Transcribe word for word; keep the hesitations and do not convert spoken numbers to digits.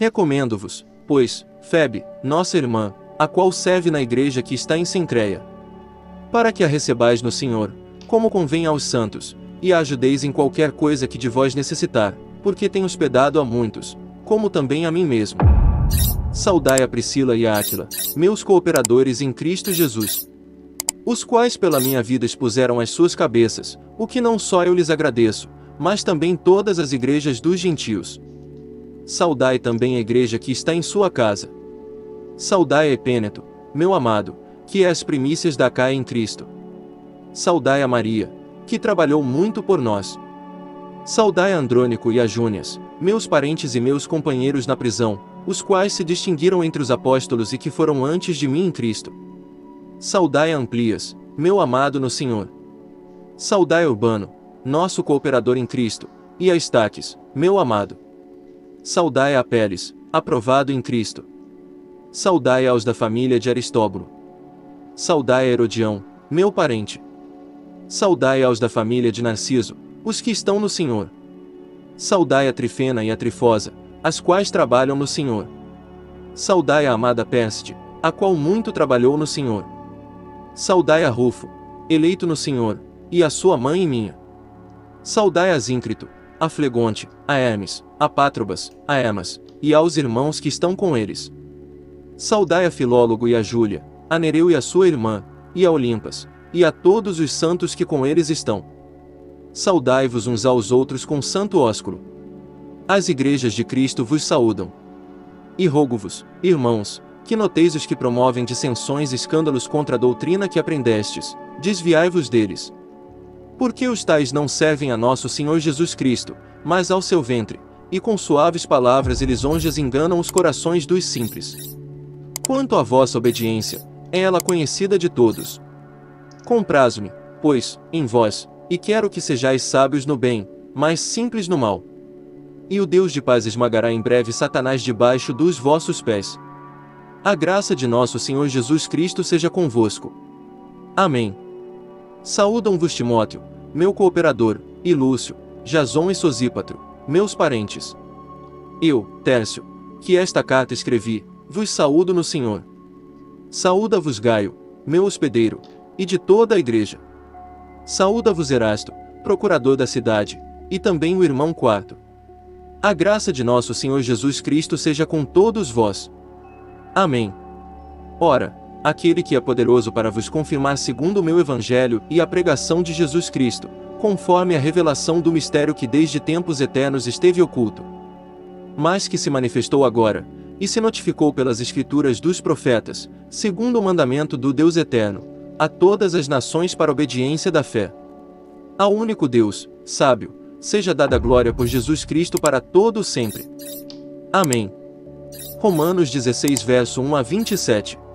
Recomendo-vos, pois, Febe, nossa irmã, a qual serve na igreja que está em Cencréia, para que a recebais no Senhor, como convém aos santos, e a ajudeis em qualquer coisa que de vós necessitar, porque tem hospedado a muitos, como também a mim mesmo. Saudai a Priscila e a Áquila, meus cooperadores em Cristo Jesus, os quais pela minha vida expuseram as suas cabeças, o que não só eu lhes agradeço, mas também todas as igrejas dos gentios. Saudai também a igreja que está em sua casa. Saudai a Epêneto, meu amado, que é as primícias da Acáia em Cristo. Saudai a Maria, que trabalhou muito por nós. Saudai a Andrônico e a Júnias, meus parentes e meus companheiros na prisão, os quais se distinguiram entre os apóstolos e que foram antes de mim em Cristo. Saudai a Amplias, meu amado no Senhor. Saudai a Urbano, nosso cooperador em Cristo, e a Estáquis, meu amado. Saudai a Apeles, aprovado em Cristo. Saudai aos da família de Aristóbulo. Saudai a Herodião, meu parente. Saudai aos da família de Narciso, os que estão no Senhor. Saudai a Trifena e a Trifosa, as quais trabalham no Senhor. Saudai a amada Pérside, a qual muito trabalhou no Senhor. Saudai a Rufo, eleito no Senhor, e a sua mãe e minha. Saudai a Asíncrito, a Flegonte, a Hermes, a Pátrobas, a Hermas, e aos irmãos que estão com eles. Saudai a Filólogo e a Júlia, a Nereu e a sua irmã, e a Olimpas, e a todos os santos que com eles estão. Saudai-vos uns aos outros com santo ósculo. As igrejas de Cristo vos saúdam. E rogo-vos, irmãos, que noteis os que promovem dissensões e escândalos contra a doutrina que aprendestes, desviai-vos deles. Porque os tais não servem a nosso Senhor Jesus Cristo, mas ao seu ventre, e com suaves palavras e lisonjas enganam os corações dos simples. Quanto à vossa obediência, é ela conhecida de todos. Comprazo-me, pois, em vós, e quero que sejais sábios no bem, mas simples no mal. E o Deus de paz esmagará em breve Satanás debaixo dos vossos pés. A graça de nosso Senhor Jesus Cristo seja convosco. Amém. Saúdam-vos Timóteo, meu cooperador, e Lúcio, Jason e Sosípatro, meus parentes. Eu, Tércio, que esta carta escrevi, vos saúdo no Senhor. Saúda-vos Gaio, meu hospedeiro, e de toda a igreja. Saúda-vos Erasto, procurador da cidade, e também o irmão Quarto. A graça de nosso Senhor Jesus Cristo seja com todos vós. Amém. Ora, aquele que é poderoso para vos confirmar segundo o meu evangelho e a pregação de Jesus Cristo, conforme a revelação do mistério que desde tempos eternos esteve oculto, mas que se manifestou agora, e se notificou pelas escrituras dos profetas, segundo o mandamento do Deus eterno, a todas as nações para obediência da fé. Ao único Deus, sábio, seja dada glória por Jesus Cristo para todo sempre. Amém. Romanos dezesseis, verso um a vinte e sete.